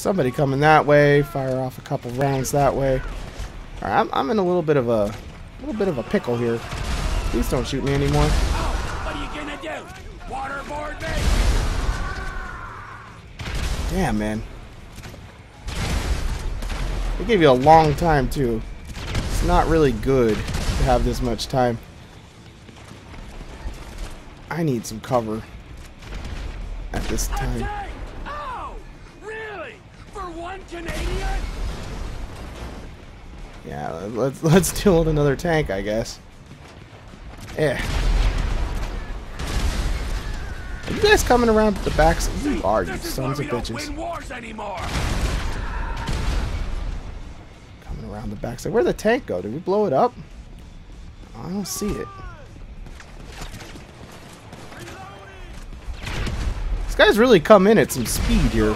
Somebody coming that way. Fire off a couple rounds that way. All right, I'm in a little bit of a pickle here. Please don't shoot me anymore. Oh, what are you gonna do? Waterboard me? Damn, man. They gave you a long time too. It's not really good to have this much time. I need some cover at this time. Oh, really? For one Canadian? Yeah, let's deal with another tank, I guess. Yeah. Are you guys coming around the backs? You are, you sons of bitches. Coming around the backside. Where'd the tank go? Did we blow it up? I don't see it. This guy's really come in at some speed here.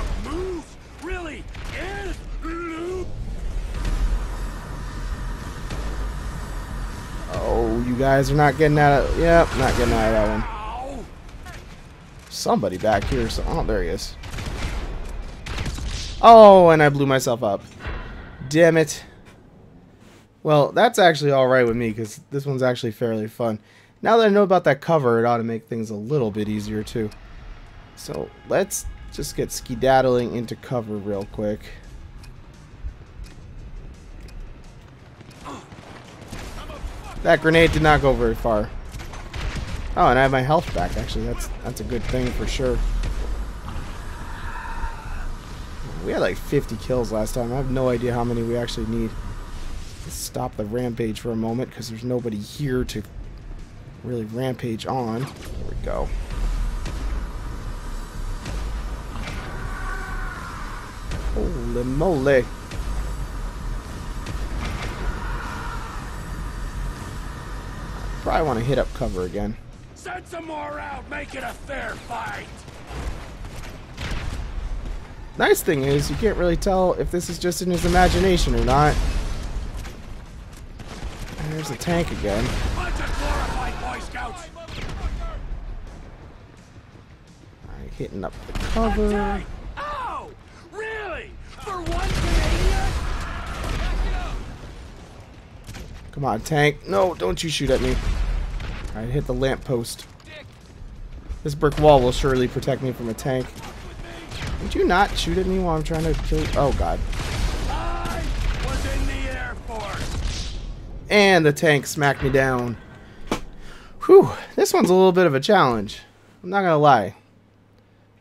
You guys are not getting out of... Yep, not getting out of that one. Somebody back here. So, oh, there he is. Oh, and I blew myself up. Damn it. Well, that's actually all right with me because this one's actually fairly fun. Now that I know about that cover, it ought to make things a little bit easier too. So let's just get skedaddling into cover real quick. That grenade did not go very far. Oh, and I have my health back, actually. That's a good thing for sure. We had like 50 kills last time. I have no idea how many we actually need. Let's stop the rampage for a moment because there's nobody here to really rampage on. There we go. Holy moly. Probably want to hit up cover again. Send some more out, make it a fair fight. Nice thing is you can't really tell if this is just in his imagination or not. And there's a tank again. Bunch of glorified Boy Scouts. Alright, hitting up the cover. Oh, really? For one Canadian? Come on, tank. No, don't you shoot at me. Alright, hit the lamppost. This brick wall will surely protect me from a tank. Would you not shoot at me while I'm trying to kill you? Oh, God. I was in the Air Force. And the tank smacked me down. Whew, this one's a little bit of a challenge. I'm not going to lie. I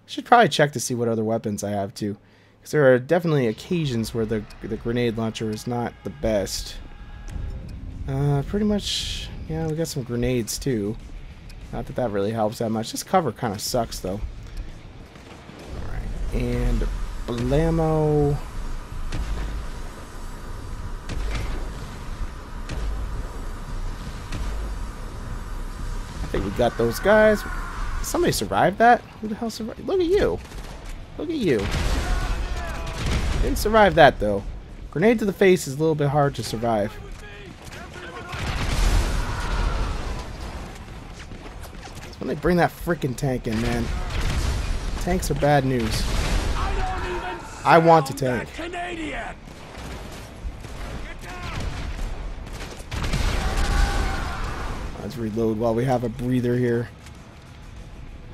should probably check to see what other weapons I have, too. Because there are definitely occasions where the grenade launcher is not the best. Pretty much... Yeah, we got some grenades too. Not that that really helps that much. This cover kind of sucks though. Alright, and blammo. I think we got those guys. Somebody survived that? Who the hell survived? Look at you. Look at you. Didn't survive that though. Grenade to the face is a little bit hard to survive. Let me bring that frickin' tank in, man. Tanks are bad news. I want to tank. Let's reload while we have a breather here.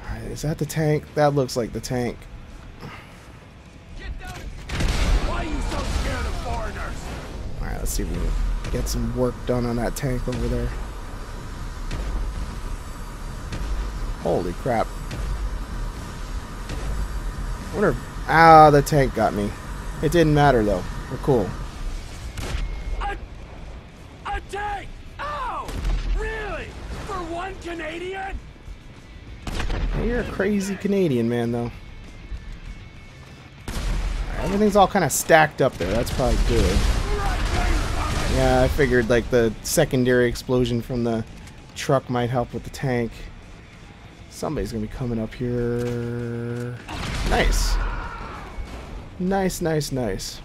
Alright, is that the tank? That looks like the tank. Alright, let's see if we can get some work done on that tank over there. Holy crap. I wonder if, ah, the tank got me. It didn't matter though. We're cool. A tank! Oh! Really? For one Canadian? You're a crazy Canadian man though. Everything's all kind of stacked up there. That's probably good. Yeah, I figured like the secondary explosion from the truck might help with the tank. Somebody's gonna be coming up here. Nice. Nice, nice, nice.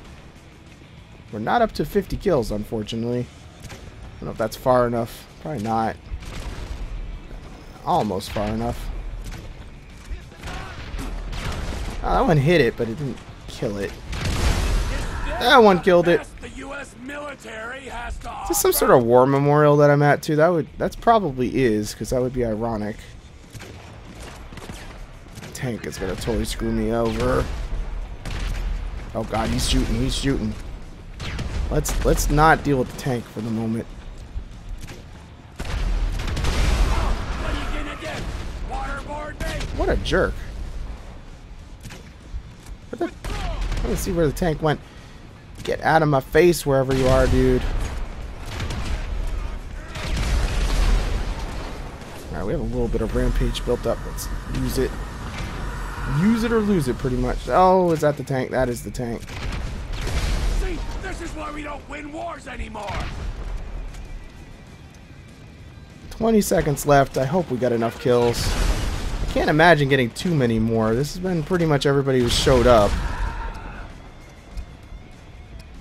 We're not up to 50 kills, unfortunately. I don't know if that's far enough. Probably not. Almost far enough. Oh, that one hit it, but it didn't kill it. That one killed it. Is this some sort of war memorial that I'm at too? That's probably is, because that would be ironic. Tank is gonna totally screw me over. Oh god, he's shooting, he's shooting. Let's not deal with the tank for the moment. What a jerk. Let's see where the tank went. Get out of my face wherever you are, dude. Alright, we have a little bit of rampage built up. Let's use it. Use it or lose it, pretty much. Oh, is that the tank? That is the tank. See, this is why we don't win wars anymore. 20 seconds left. I hope we got enough kills. I can't imagine getting too many more. This has been pretty much everybody who showed up.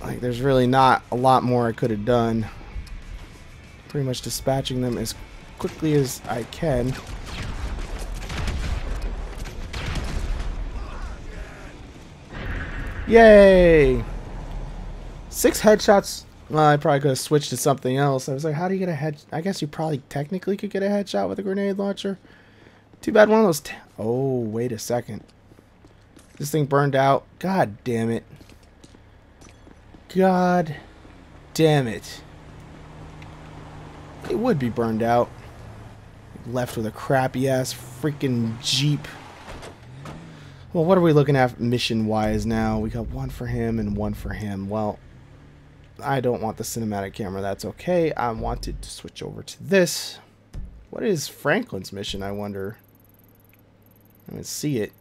Like, there's really not a lot more I could have done. Pretty much dispatching them as quickly as I can. Yay! 6 headshots. Well, I probably could have switched to something else. I was like, how do you get a head? I guess you probably technically could get a headshot with a grenade launcher. Too bad one of those. Oh, wait a second. This thing burned out. God damn it. God damn it. It would be burned out. Left with a crappy ass freaking Jeep. Well, what are we looking at mission wise now? We got one for him and one for him. Well, I don't want the cinematic camera. That's okay. I wanted to switch over to this. What is Franklin's mission, I wonder? I don't see it.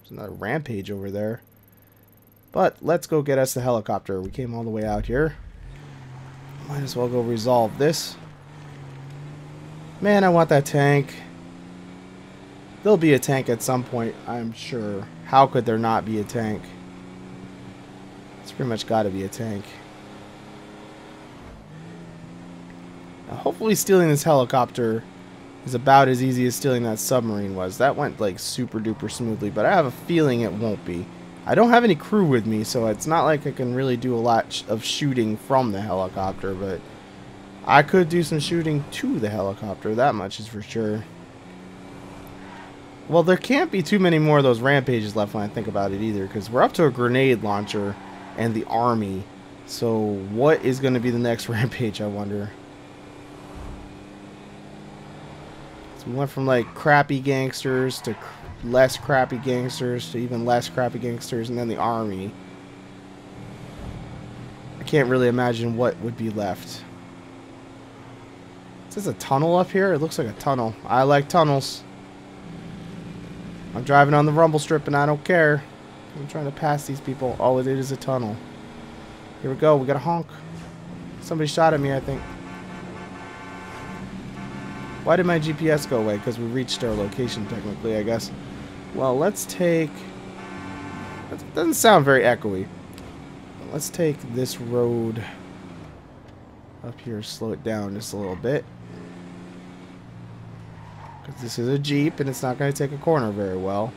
There's another rampage over there. But let's go get us the helicopter. We came all the way out here. Might as well go resolve this. Man, I want that tank. There'll be a tank at some point, I'm sure. How could there not be a tank? It's pretty much got to be a tank. Now, hopefully stealing this helicopter is about as easy as stealing that submarine was. That went like super duper smoothly, but I have a feeling it won't be. I don't have any crew with me, so it's not like I can really do a lot of shooting from the helicopter, but I could do some shooting to the helicopter. That much is for sure. Well, there can't be too many more of those rampages left when I think about it either, because we're up to a grenade launcher and the army. So what is going to be the next rampage, I wonder? So we went from like crappy gangsters to less crappy gangsters to even less crappy gangsters, and then the army. I can't really imagine what would be left. Is this a tunnel up here? It looks like a tunnel. I like tunnels. I'm driving on the rumble strip and I don't care. I'm trying to pass these people. Oh, it is a tunnel. Here we go. We got a honk. Somebody shot at me, I think. Why did my GPS go away? Because we reached our location technically, I guess. Well, let's take... That doesn't sound very echoey. Let's take this road up here, slow it down just a little bit. Because this is a Jeep and it's not going to take a corner very well.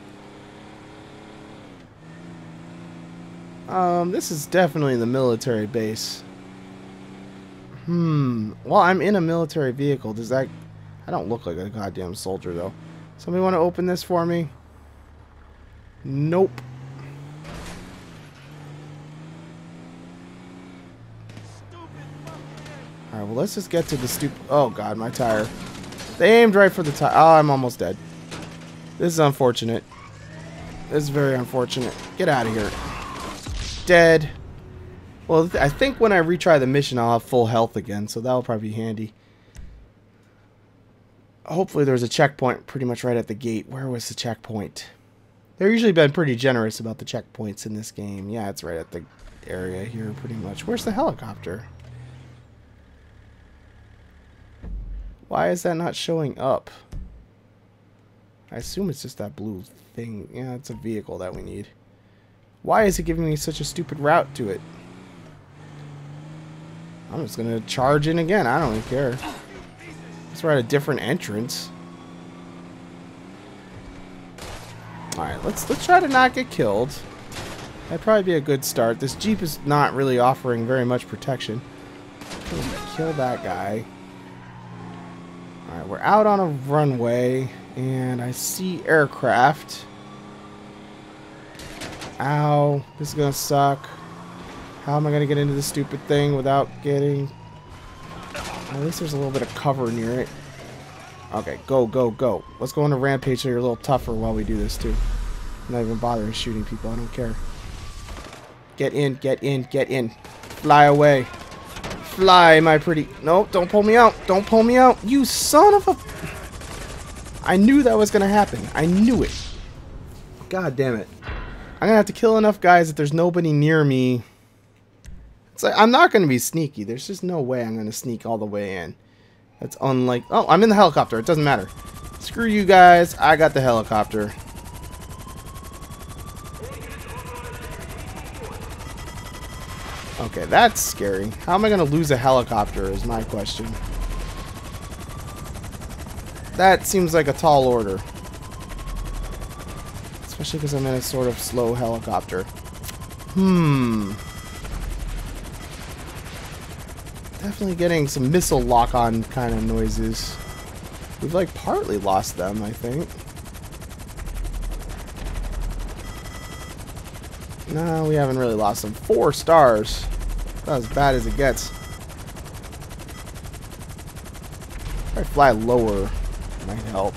This is definitely the military base. Well, I'm in a military vehicle. Does that... I don't look like a goddamn soldier, though. Somebody want to open this for me? Nope. Alright, well, let's just get to the stupid... Oh, God, my tire. They aimed right for the tire. Oh, I'm almost dead. This is unfortunate. This is very unfortunate. Get out of here. Dead. Well, I think when I retry the mission, I'll have full health again, so that'll probably be handy. Hopefully there's a checkpoint pretty much right at the gate. Where was the checkpoint? They've usually been pretty generous about the checkpoints in this game. Yeah, it's right at the area here pretty much. Where's the helicopter? Why is that not showing up? I assume it's just that blue thing. Yeah, it's a vehicle that we need. Why is it giving me such a stupid route to it? I'm just going to charge in again. I don't even care. We're at a different entrance. All right, let's try to not get killed. That'd probably be a good start. This Jeep is not really offering very much protection. Kill that guy. Alright, we're out on a runway, and I see aircraft. Ow, this is gonna suck. How am I gonna get into this stupid thing without getting... At least there's a little bit of cover near it. Okay, go, go, go. Let's go on a rampage so you're a little tougher while we do this, too. I'm not even bothering shooting people, I don't care. Get in, get in, get in. Fly away. Fly, my pretty... No, don't pull me out. Don't pull me out. You son of a... I knew that was going to happen. I knew it. God damn it. I'm going to have to kill enough guys that there's nobody near me. It's like, I'm not going to be sneaky. There's just no way I'm going to sneak all the way in. That's unlike... Oh, I'm in the helicopter. It doesn't matter. Screw you guys. I got the helicopter. Okay, that's scary. How am I going to lose a helicopter is my question. That seems like a tall order. Especially because I'm in a sort of slow helicopter. Definitely getting some missile lock-on kind of noises. We've, like, partly lost them, I think. No, we haven't really lost them. 4 stars. That's as bad as it gets. If I fly lower, might help.